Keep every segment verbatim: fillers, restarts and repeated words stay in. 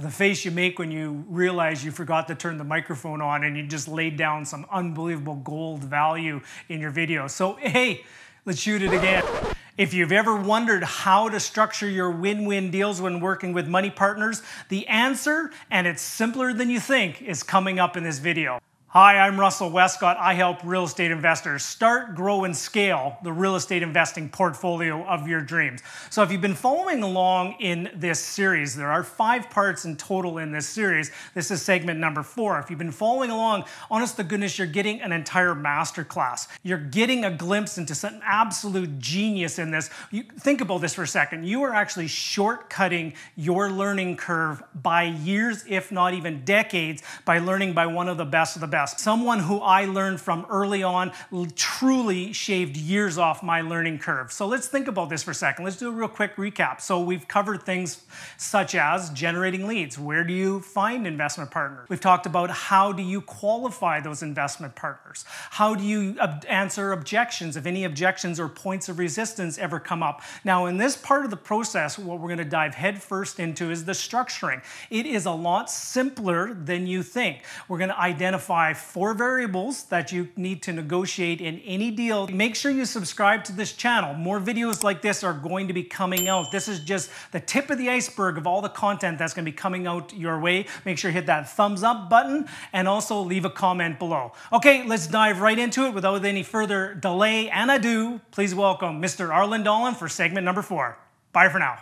The face you make when you realize you forgot to turn the microphone on and you just laid down some unbelievable gold value in your video. So hey, let's shoot it again. If you've ever wondered how to structure your win-win deals when working with money partners, the answer, and it's simpler than you think, is coming up in this video. Hi, I'm Russell Westcott. I help real estate investors start, grow, and scale the real estate investing portfolio of your dreams. So if you've been following along in this series, there are five parts in total in this series. This is segment number four. If you've been following along, honest to goodness, you're getting an entire masterclass. You're getting a glimpse into some absolute genius in this. You think about this for a second. You are actually shortcutting your learning curve by years, if not even decades, by learning by one of the best of the best. Someone who I learned from early on truly shaved years off my learning curve. So let's think about this for a second. Let's do a real quick recap. So we've covered things such as generating leads. Where do you find investment partners? We've talked about how do you qualify those investment partners? How do you answer objections, if any objections or points of resistance ever come up? Now in this part of the process, what we're going to dive headfirst into is the structuring. It is a lot simpler than you think. We're going to identify four variables that you need to negotiate in any deal. Make sure you subscribe to this channel. More videos like this are going to be coming out. This is just the tip of the iceberg of all the content that's going to be coming out your way. Make sure you hit that thumbs up button and also leave a comment below. Okay, let's dive right into it without any further delay and ado. Please welcome Mister Arlen Dyllin for segment number four. Bye for now.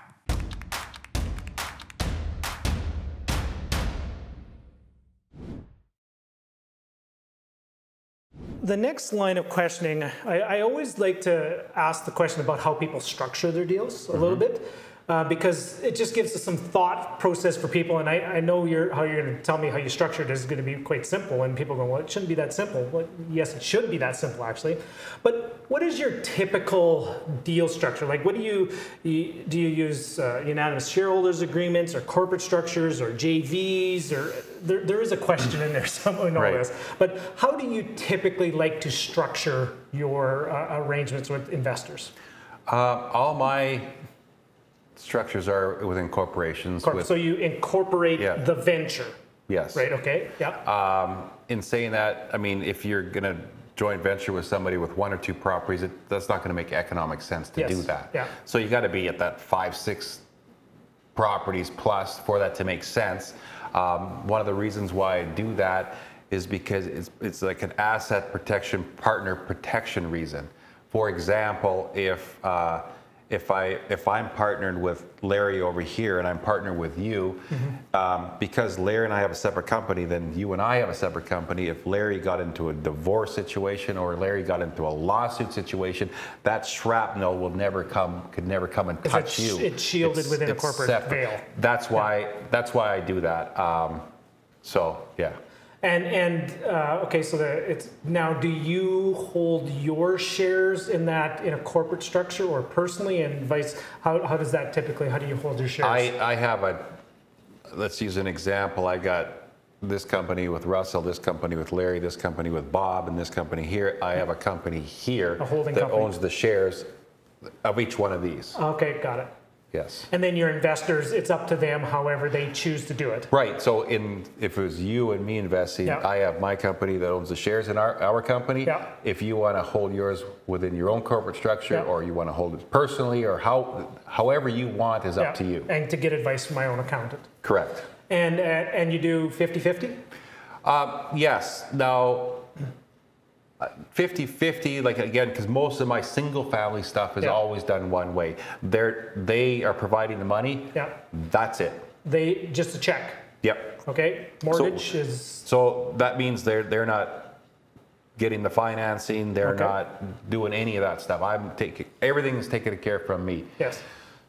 The next line of questioning, I, I always like to ask the question about how people structure their deals a mm-hmm. little bit, uh, because it just gives us some thought process for people. And I, I know you're, how you're going to tell me how you structure it is going to be quite simple. And people go, well, it shouldn't be that simple. Well, yes, it should be that simple, actually. But what is your typical deal structure? Like, what do you, do you use uh, unanimous shareholders agreements or corporate structures or J Vs or... There, there is a question in there somewhere in all right. this, but how do you typically like to structure your uh, arrangements with investors? Uh, all my structures are within corporations. Corp with, so you incorporate yeah. the venture. Yes. Right. Okay. Yeah. Um, in saying that, I mean, if you're going to joint venture with somebody with one or two properties, it, that's not going to make economic sense to yes. do that. Yeah. So you got to be at that five, six properties plus for that to make sense. Um, one of the reasons why I do that is because it's, it's like an asset protection, partner protection reason. For example, if uh, if I if I'm partnered with Larry over here and I'm partnered with you, mm-hmm. um, because Larry and I have a separate company, then you and I have a separate company. If Larry got into a divorce situation or Larry got into a lawsuit situation, that shrapnel will never come, could never come and touch you. It's shielded it's, within it's a corporate separate. veil. That's why. Yeah. That's why I do that. Um, so yeah. And and uh, okay, so the, it's now. Do you hold your shares in that in a corporate structure or personally, and vice? How how does that typically? How do you hold your shares? I I have a. Let's use an example. I got this company with Russell, this company with Larry, this company with Bob, and this company here. I have a company here a holding that company. owns the shares of each one of these. Okay, got it. Yes. And then your investors, it's up to them however they choose to do it. Right. So in if it was you and me investing, yeah. I have my company that owns the shares in our, our company. Yeah. If you want to hold yours within your own corporate structure yeah. or you want to hold it personally or how however you want is yeah. up to you. And to get advice from my own accountant. Correct. And uh, and you do fifty fifty? Uh, yes. Now... fifty fifty, like again, because most of my single family stuff is yeah. always done one way. They're, they are providing the money. Yeah. That's it. They, just a check. Yep. Okay. Mortgage so, is... So that means they're, they're not getting the financing. They're okay. not doing any of that stuff. I'm taking, everything's taken care of from me. Yes.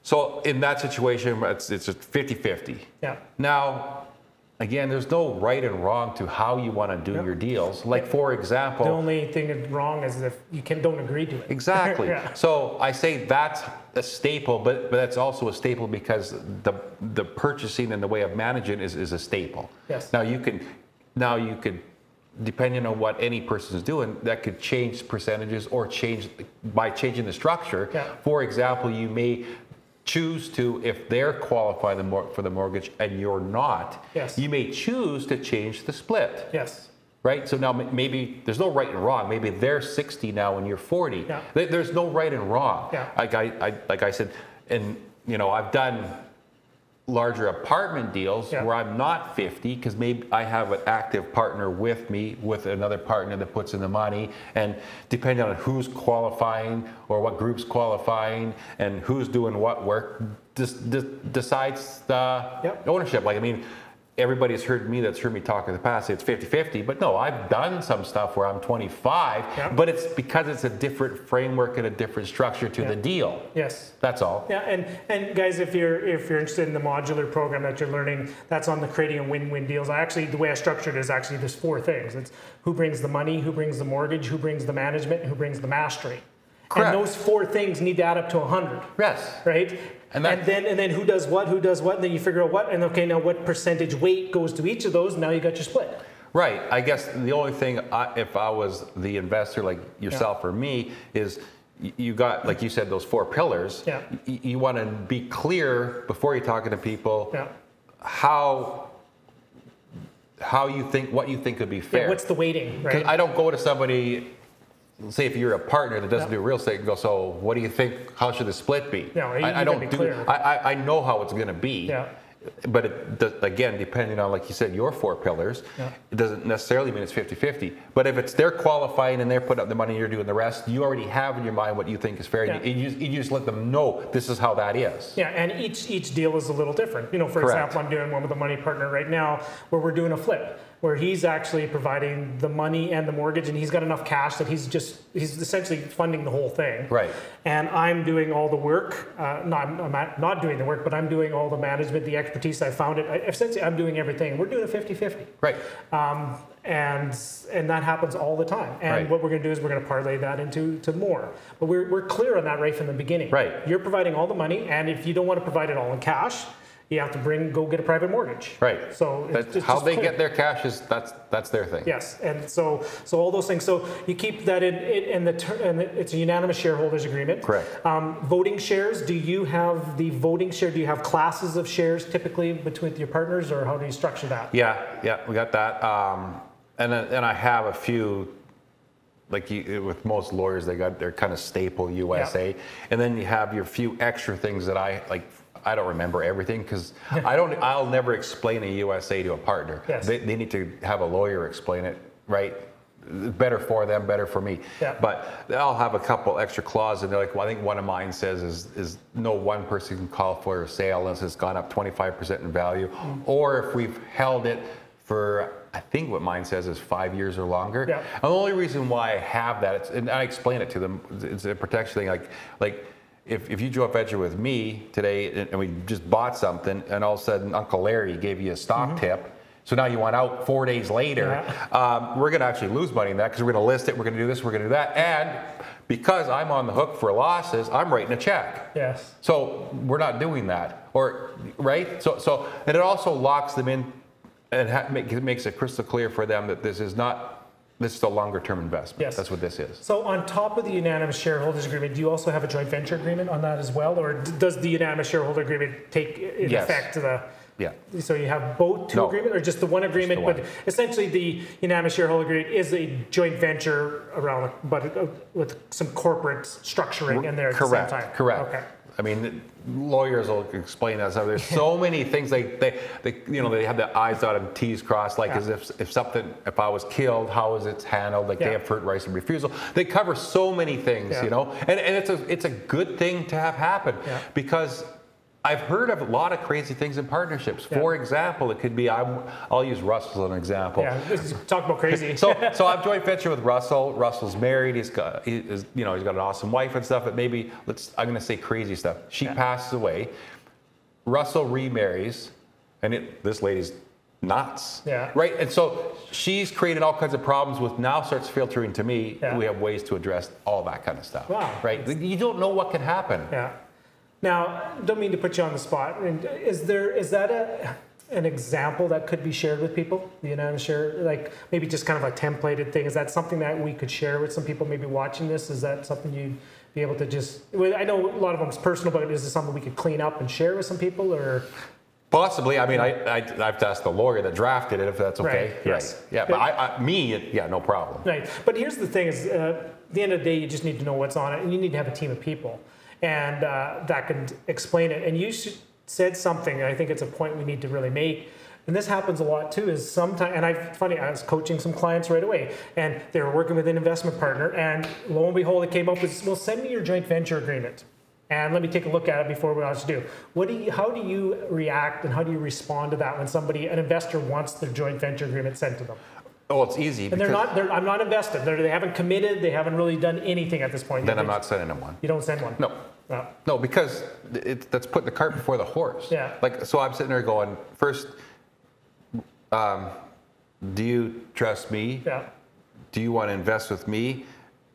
So in that situation, it's, it's just fifty fifty. Yeah. Now... Again, there's no right and wrong to how you want to do yep. your deals. Like, for example... The only thing that's wrong is if you can, don't agree to it. Exactly. yeah. So I say that's a staple, but, but that's also a staple because the the purchasing and the way of managing is, is a staple. Yes. Now you can, now you could, depending on what any person is doing, that could change percentages or change, by changing the structure. Yeah. For example, you may choose to, if they're qualified for the mortgage and you're not, yes. you may choose to change the split. Yes. Right? So now maybe there's no right and wrong. Maybe they're sixty now and you're forty. Yeah. There's no right and wrong. Yeah. Like I, I, like I said, and you know, I've done larger apartment deals yeah. where I'm not fifty because maybe I have an active partner with me, with another partner that puts in the money, and depending on who's qualifying or what group's qualifying and who's doing what work just decides the yep. ownership. Like, I mean, everybody's heard me that's heard me talk in the past, it's fifty fifty, but no, I've done some stuff where I'm twenty-five, yeah. but it's because it's a different framework and a different structure to yeah. the deal. Yes. That's all. Yeah, and, and guys, if you're if you're interested in the modular program that you're learning, that's on the creating a win-win deals. I actually, the way I structured it is actually there's four things. It's who brings the money, who brings the mortgage, who brings the management, and who brings the mastery. Correct. And those four things need to add up to one hundred. Yes. Right? And, and then and then who does what, who does what, and then you figure out what, and okay, now what percentage weight goes to each of those, and now you got your split. Right. I guess the only thing, I, if I was the investor like yourself yeah. or me, is you got, like you said, those four pillars. Yeah. You, you want to be clear before you're talking to people yeah. how... how you think, what you think would be fair. Yeah, what's the weighting, right? 'Cause I don't go to somebody... say if you're a partner that doesn't yep. do real estate and go, so what do you think, how should the split be? Yeah, right. I, I don't do, I, I know how it's going to be, yeah. but it, again, depending on, like you said, your four pillars, yeah. it doesn't necessarily mean it's fifty fifty, but if it's they're qualifying and they're putting up the money and you're doing the rest, you already have in your mind what you think is fair, yeah. and you, you just let them know this is how that is. Yeah, and each, each deal is a little different. You know, for Correct. example, I'm doing one with a money partner right now where we're doing a flip, where he's actually providing the money and the mortgage, and he's got enough cash that he's just, he's essentially funding the whole thing. Right. And I'm doing all the work, uh, not, I'm not doing the work, but I'm doing all the management, the expertise, I found it, I, essentially I'm doing everything. We're doing a fifty fifty. Right. Um, and and that happens all the time. And right. what we're gonna do is we're gonna parlay that into to more. But we're, we're clear on that right from the beginning. Right. You're providing all the money, and if you don't wanna provide it all in cash, you have to bring, go get a private mortgage. Right. So it's, that's it's how they clear. Get their cash is that's that's their thing. Yes, and so so all those things. So you keep that in, in, in the and it's a unanimous shareholders agreement. Correct. Um, voting shares. Do you have the voting share? Do you have classes of shares typically between your partners, or how do you structure that? Yeah, yeah, we got that. Um, and and I have a few. Like you, with most lawyers, they got their kind of staple U S A, yeah. and then you have your few extra things that I like. I don't remember everything because I don't. I'll never explain a U S A to a partner. Yes. They, they need to have a lawyer explain it, right? Better for them, better for me. Yeah. But I'll have a couple extra clauses, and they're like, well, I think one of mine says is is no one person can call for a sale unless it's gone up twenty-five percent in value, mm-hmm. or if we've held it for. I think what mine says is five years or longer. Yeah. And the only reason why I have that, it's, and I explain it to them, it's a protection thing. Like, like. If, if you joint venture with me today and we just bought something and all of a sudden Uncle Larry gave you a stock mm-hmm. tip, so now you want out four days later, yeah. um, we're going to actually lose money in that because we're going to list it, we're going to do this, we're going to do that. And because I'm on the hook for losses, I'm writing a check. Yes. So we're not doing that. Or, right? So, so and it also locks them in and ha make, it makes it crystal clear for them that this is not... this is a longer term investment. Yes. That's what this is. So on top of the unanimous shareholders agreement, do you also have a joint venture agreement on that as well? Or does the unanimous shareholder agreement take in yes. effect the... Yeah. So you have both two no. agreements or just the one agreement? The one. But essentially the unanimous shareholder agreement is a joint venture around, but with some corporate structuring in there at correct. The same time. Correct. Okay. I mean, lawyers will explain that. So there's so many things they, they, they, you know, they have their I's dotted and T's crossed. Like, yeah. as if if something, if I was killed, how is it handled? Like, yeah. they have first rights and refusal. They cover so many things, yeah. you know. And and it's a it's a good thing to have happen yeah. because I've heard of a lot of crazy things in partnerships. Yeah. For example, it could be I'm, I'll use Russell as an example. Yeah, let's talk about crazy. so so I'm joint venture with Russell. Russell's married. He's got he is, you know he's got an awesome wife and stuff. But maybe let's I'm going to say crazy stuff. She yeah. passes away. Russell remarries, and it, this lady's nuts. Yeah. Right. And so she's created all kinds of problems. With now starts filtering to me. Yeah. We have ways to address all that kind of stuff. Wow. Right. It's, you don't know what can happen. Yeah. Now, don't mean to put you on the spot. Is there is that a, an example that could be shared with people? The unanimous share, like maybe just kind of a templated thing. Is that something that we could share with some people maybe watching this? Is that something you be able to just, I know a lot of it's personal, but is this something we could clean up and share with some people, or? Possibly. I mean, I, I, I have to ask the lawyer that drafted it if that's okay. Right. Yes. Right. Yeah. But I, I, me, it, yeah, no problem. Right. But here's the thing: is uh, at the end of the day, you just need to know what's on it, and you need to have a team of people, and uh, that can explain it. And you should, said something, and I think it's a point we need to really make. And this happens a lot too. Is sometimes, and I funny, I was coaching some clients right away, and they were working with an investment partner, and lo and behold, it came up with, "Well, send me your joint venture agreement." And let me take a look at it before what else to do. What do you, how do you react and how do you respond to that when somebody, an investor, wants their joint venture agreement sent to them? Oh, it's easy. And they're not, they're, I'm not invested. They're, they haven't committed. They haven't really done anything at this point. Then I'm not sending them one. You don't send one? No. No, no, because it, that's putting the cart before the horse. Yeah. Like, so I'm sitting there going, first, um, do you trust me? Yeah. Do you want to invest with me?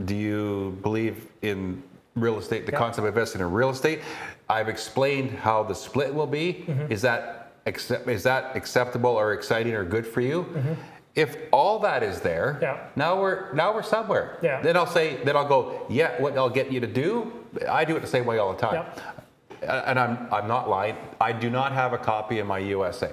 Do you believe in real estate, the yep. concept of investing in real estate? I've explained how the split will be. Mm-hmm. Is that accept, is that acceptable or exciting or good for you? Mm-hmm. If all that is there, yeah. now we're now we're somewhere. Yeah. Then I'll say, then I'll go, yeah, what I'll get you to do, I do it the same way all the time. Yep. And I'm I'm not lying. I do not have a copy in my U S A.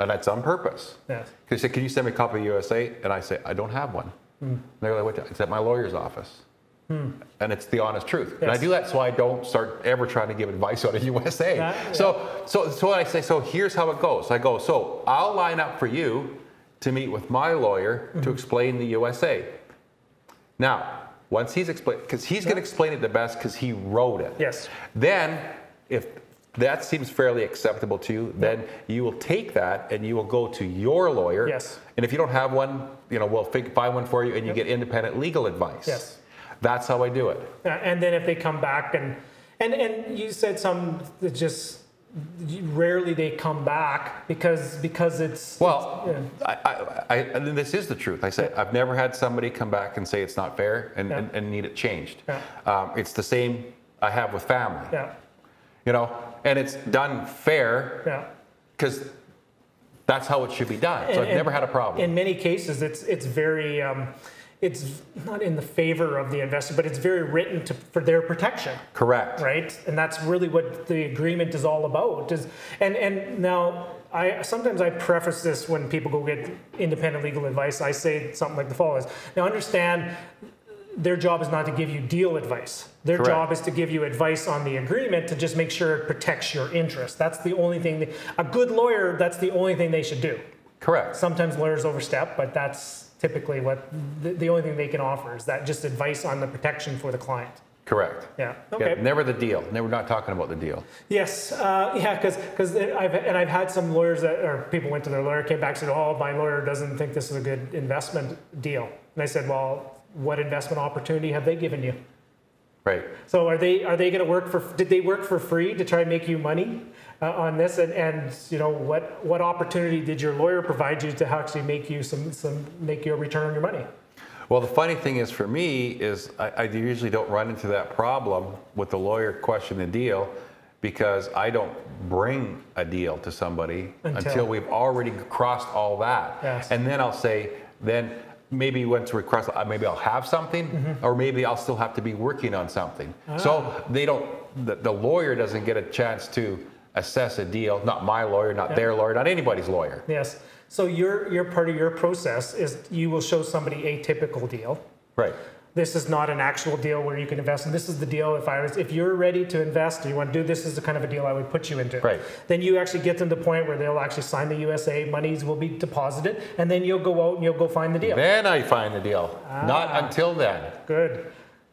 And that's on purpose. Yes. Because they say, can you send me a copy of U S A? And I say, I don't have one. Mm. And they're like, what? It's at my lawyer's office. Hmm. And it's the honest truth. Yes. And I do that so I don't start ever trying to give advice out of U S A. That, yeah. So, so, so I say, so here's how it goes. I go, so I'll line up for you to meet with my lawyer mm-hmm. to explain the U S A. Now, once he's explained, because he's yeah. going to explain it the best because he wrote it. Yes. Then, if that seems fairly acceptable to you, then yeah. you will take that and you will go to your lawyer. Yes. And if you don't have one, you know, we'll find one for you, and you yep. get independent legal advice. Yes. That's how I do it. And then if they come back and, and, and you said some that just rarely they come back because, because it's. Well, it's, yeah. I, I, I, and this is the truth. I said, yeah. I've never had somebody come back and say it's not fair and, yeah. and, and need it changed. Yeah. Um, it's the same I have with family, yeah. you know, and it's done fair because yeah. that's how it should be done. So and, I've and never had a problem. In many cases, it's, it's very, um, it's not in the favor of the investor, but it's very written to, for their protection. Correct. Right? And that's really what the agreement is all about. Is, and, and now, I, sometimes I preface this when people go get independent legal advice. I say something like the following. Now, understand, their job is not to give you deal advice. Their Correct. Job is to give you advice on the agreement to just make sure it protects your interest. That's the only thing. They, a good lawyer, that's the only thing they should do. Correct. Sometimes lawyers overstep, but that's typically what the, the only thing they can offer is that just advice on the protection for the client. Correct. Yeah. Okay. Yeah, never the deal. Never not talking about the deal. Yes. Uh, yeah. Because because I've and I've had some lawyers that or people went to their lawyer, came back, said, "Oh, my lawyer doesn't think this is a good investment deal." And I said, "Well, what investment opportunity have they given you?" Right. So are they are they going to work for? Did they work for free to try and make you money uh, on this? And, and you know what what opportunity did your lawyer provide you to actually make you some some make you a return on your money? Well, the funny thing is for me is I, I usually don't run into that problem with the lawyer question the deal because I don't bring a deal to somebody until, until we've already crossed all that, yes. and then I'll say then. Maybe once we cross, maybe I'll have something, mm-hmm. or maybe I'll still have to be working on something. Ah. So they don't. The, the lawyer doesn't get a chance to assess a deal. Not my lawyer, not yeah. their lawyer, not anybody's lawyer. Yes. So your your part of your process is you will show somebody a typical deal. Right. This is not an actual deal where you can invest, and this is the deal. If I was, if you're ready to invest, and you want to do this is the kind of a deal I would put you into. Right. Then you actually get them to the point where they'll actually sign the U S A, monies will be deposited, and then you'll go out and you'll go find the deal. Then I find the deal. Ah, not until then. Good.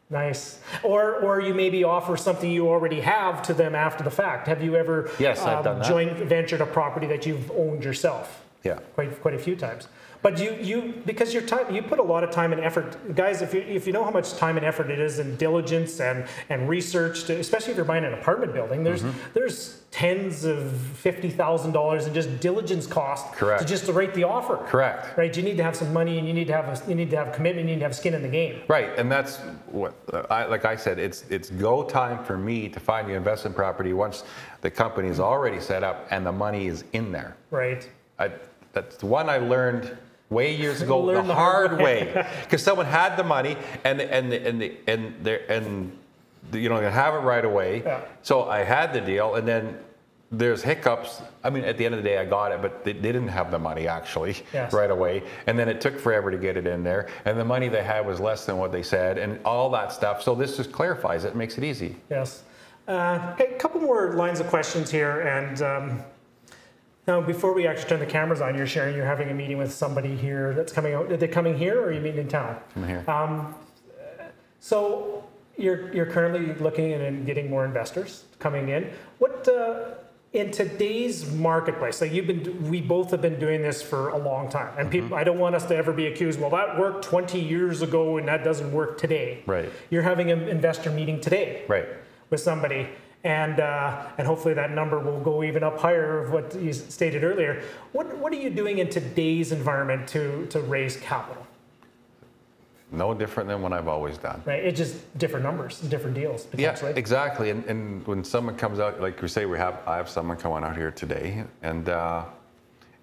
Nice. Or or you maybe offer something you already have to them after the fact. Have you ever yes, um, I've done that. Joint ventured a property that you've owned yourself? Yeah. Quite quite a few times. But you, you because your time, you put a lot of time and effort, guys. If you if you know how much time and effort it is in diligence and and research, to, especially if you're buying an apartment building, there's mm-hmm. there's tens of fifty thousand dollars in just diligence cost Correct. To just to write the offer. Correct. Right. You need to have some money, and you need to have a, you need to have commitment. You need to have skin in the game. Right. And that's what I like. I said it's it's go time for me to find the investment property once the company is already set up and the money is in there. Right. I, that's the one I learned. way years ago the hard way, because someone had the money and and and the, and there and the, you know, gonna have it right away. Yeah. So I had the deal, and then there's hiccups. I mean, at the end of the day, I got it, but they, they didn't have the money actually yes. right away, and then it took forever to get it in there, and the money they had was less than what they said, and all that stuff. So this just clarifies it, makes it easy. Yes. Uh, okay, a couple more lines of questions here, and. Um, Now, before we actually turn the cameras on, you're sharing you're having a meeting with somebody here that's coming out. Are they coming here, or are you meeting in town? I'm here. Um, so you're, you're currently looking and getting more investors coming in. What uh, in today's marketplace, like you've been, we both have been doing this for a long time, and mm-hmm. people, I don't want us to ever be accused, well, that worked twenty years ago and that doesn't work today. Right. You're having an investor meeting today. Right. With somebody. And, uh, and hopefully that number will go even up higher of what you stated earlier. What, what are you doing in today's environment to, to raise capital? No different than what I've always done. Right, it's just different numbers, different deals, potentially. Yeah, exactly. And, and when someone comes out, like we say, we have, I have someone coming out here today, and uh,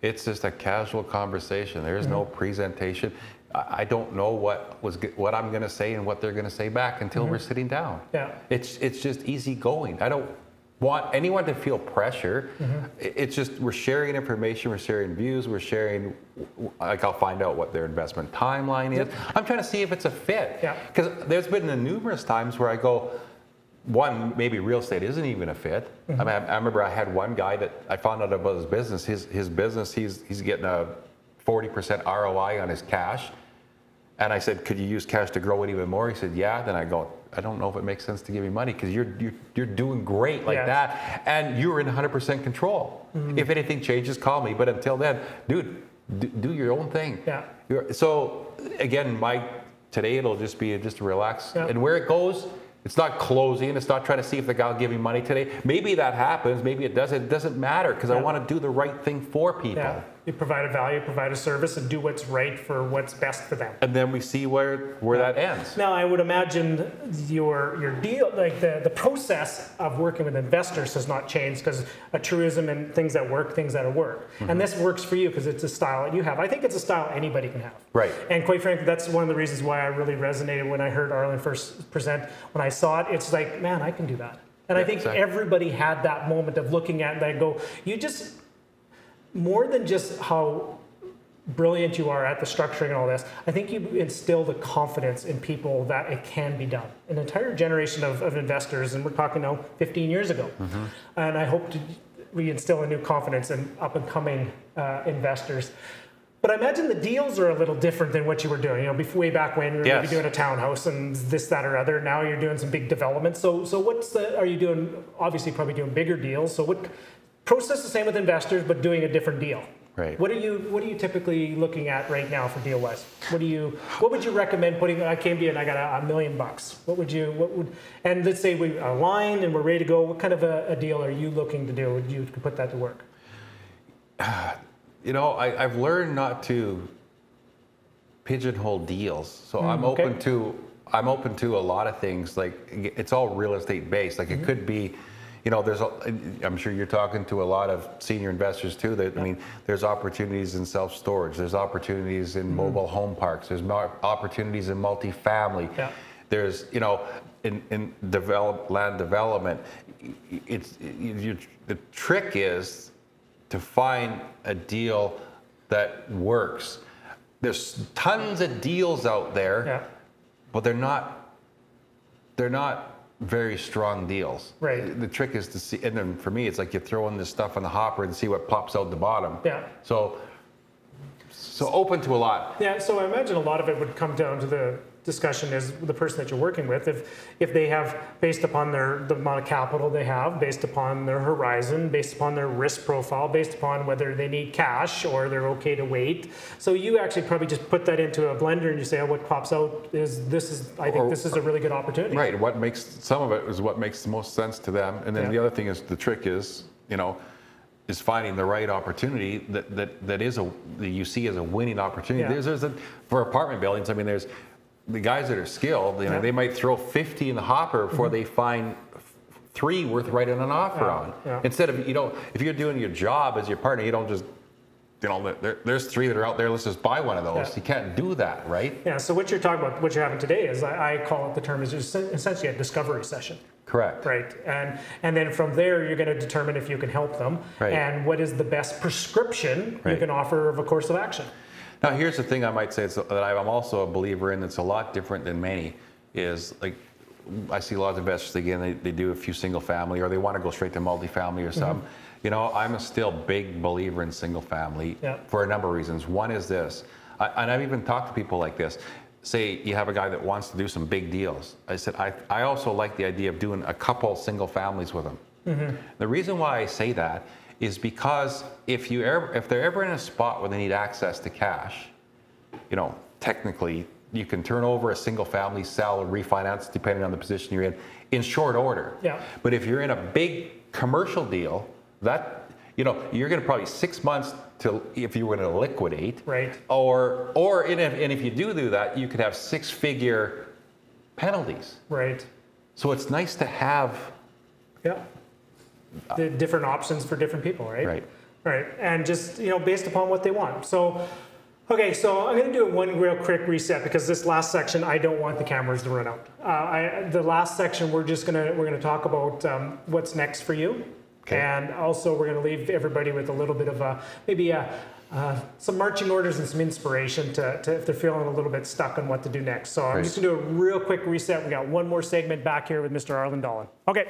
it's just a casual conversation. There is mm-hmm. no presentation. I don't know what was what I'm going to say and what they're going to say back until mm-hmm. we're sitting down. Yeah, it's it's just easy going. I don't want anyone to feel pressure. Mm-hmm. It's just we're sharing information, we're sharing views, we're sharing. Like I'll find out what their investment timeline is. I'm trying to see if it's a fit. Yeah, because there's been numerous times where I go. One, maybe real estate isn't even a fit. Mm-hmm. I mean, I remember I had one guy that I found out about his business. His his business, he's he's getting a forty percent R O I on his cash. And I said, could you use cash to grow it even more? He said, yeah. Then I go, I don't know if it makes sense to give you money because you're, you're, you're doing great like yes. that. And you're in one hundred percent control. Mm-hmm. If anything changes, call me. But until then, dude, do, do your own thing. Yeah. You're, so again, my, today it'll just be just to relax. Yeah. And where it goes, it's not closing. It's not trying to see if the guy will give me money today. Maybe that happens. Maybe it doesn't. It doesn't matter because yeah. I want to do the right thing for people. Yeah. You provide a value, provide a service, and do what's right for what's best for them. And then we see where where yeah. that ends. Now, I would imagine your your deal, like the the process of working with investors has not changed because a truism and things that work, things that work. Mm-hmm. And this works for you because it's a style that you have. I think it's a style anybody can have. Right. And quite frankly, that's one of the reasons why I really resonated when I heard Arlen first present. When I saw it, it's like, man, I can do that. And yeah, I think exactly. everybody had that moment of looking at it and go, you just. More than just how brilliant you are at the structuring and all this, I think you instill the confidence in people that it can be done. An entire generation of, of investors, and we're talking now fifteen years ago, mm-hmm. and I hope to, we instill a new confidence in up-and-coming uh, investors. But I imagine the deals are a little different than what you were doing. You know, before, way back when you were yes. maybe doing a townhouse and this, that, or other. Now you're doing some big developments. So, so what's the? Are you doing? Obviously, probably doing bigger deals. So what? Process the same with investors, but doing a different deal. Right. What are you What are you typically looking at right now for deal wise? What do you What would you recommend putting? I came to you and I got a, a million bucks. What would you What would? And let's say we aligned and we're ready to go. What kind of a, a deal are you looking to do? Would you put that to work? You know, I, I've learned not to pigeonhole deals, so mm, I'm okay. open to I'm open to a lot of things. Like it's all real estate based. Like mm-hmm. it could be. You know, there's. A, I'm sure you're talking to a lot of senior investors too. That yeah. I mean, there's opportunities in self-storage. There's opportunities in mm-hmm. mobile home parks. There's opportunities in multifamily. Yeah. There's, you know, in in develop land development. It's it, you, the trick is to find a deal that works. There's tons of deals out there, yeah. but they're not. They're not. Very strong deals. Right. The trick is to see, and then for me, it's like you throw in this stuff in the hopper and see what pops out the bottom. Yeah. So, so open to a lot. Yeah. So I imagine a lot of it would come down to the discussion is the person that you're working with. If if they have, based upon their the amount of capital they have, based upon their horizon, based upon their risk profile, based upon whether they need cash or they're okay to wait. So you actually probably just put that into a blender and you say, oh, what pops out is this is I think or, this is a really good opportunity. Right. What makes some of it is what makes the most sense to them. And then yeah. the other thing is the trick is, you know, is finding the right opportunity that that, that is a that you see as a winning opportunity. Yeah. There's there's a, for apartment buildings, I mean there's the guys that are skilled, you know, yeah. they might throw fifty in the hopper before mm-hmm. they find three worth writing an offer yeah. on. Yeah. Instead of, you know, if you're doing your job as your partner, you don't just you know, there, there's three that are out there, let's just buy one of those. Yeah. You can't do that, right? Yeah, so what you're talking about, what you're having today is, I, I call it the term, is essentially a discovery session. Correct. Right, and, and then from there, you're gonna determine if you can help them, right, and what is the best prescription right. you can offer of a course of action. Now, here's the thing I might say that I'm also a believer in that's a lot different than many, is like, I see a lot of investors, again, they, they do a few single family, or they want to go straight to multifamily or something. Mm-hmm. You know, I'm a still big believer in single family yep. for a number of reasons. One is this, I, and I've even talked to people like this. Say you have a guy that wants to do some big deals. I said, I, I also like the idea of doing a couple single families with them. Mm-hmm. The reason why I say that is because if, you ever, if they're ever in a spot where they need access to cash, you know, technically, you can turn over a single family, sell, or refinance, depending on the position you're in, in short order. Yeah. But if you're in a big commercial deal, that, you know, you're going to probably six months to, if you were going to liquidate. Right. Or, or in a, and if you do do that, you could have six-figure penalties. Right. So it's nice to have. Yeah. The different options for different people, right? Right. Right. And just, you know, based upon what they want. So. Okay, so I'm going to do one real quick reset because this last section, I don't want the cameras to run out. Uh, I, the last section, we're just going to we're going to talk about um, what's next for you, okay. and also we're going to leave everybody with a little bit of a maybe a, uh, some marching orders and some inspiration to, to if they're feeling a little bit stuck on what to do next. So I'm Great. just going to do a real quick reset. We got one more segment back here with Mister Arlen Dyllin. Okay.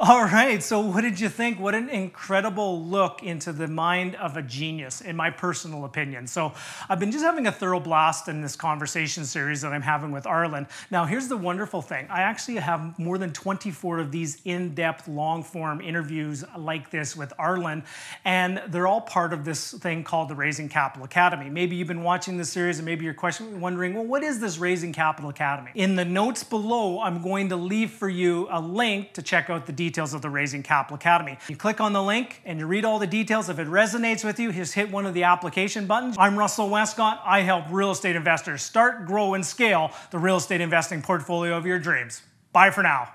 All right, so what did you think? What an incredible look into the mind of a genius, in my personal opinion. So I've been just having a thorough blast in this conversation series that I'm having with Arlen. Now, here's the wonderful thing. I actually have more than twenty-four of these in-depth, long-form interviews like this with Arlen, and they're all part of this thing called the Raising Capital Academy. Maybe you've been watching this series, and maybe you're questioning, wondering, well, what is this Raising Capital Academy? In the notes below, I'm going to leave for you a link to check out the details details of the Raising Capital Academy. You click on the link and you read all the details. If it resonates with you, just hit one of the application buttons. I'm Russell Westcott. I help real estate investors start, grow, and scale the real estate investing portfolio of your dreams. Bye for now.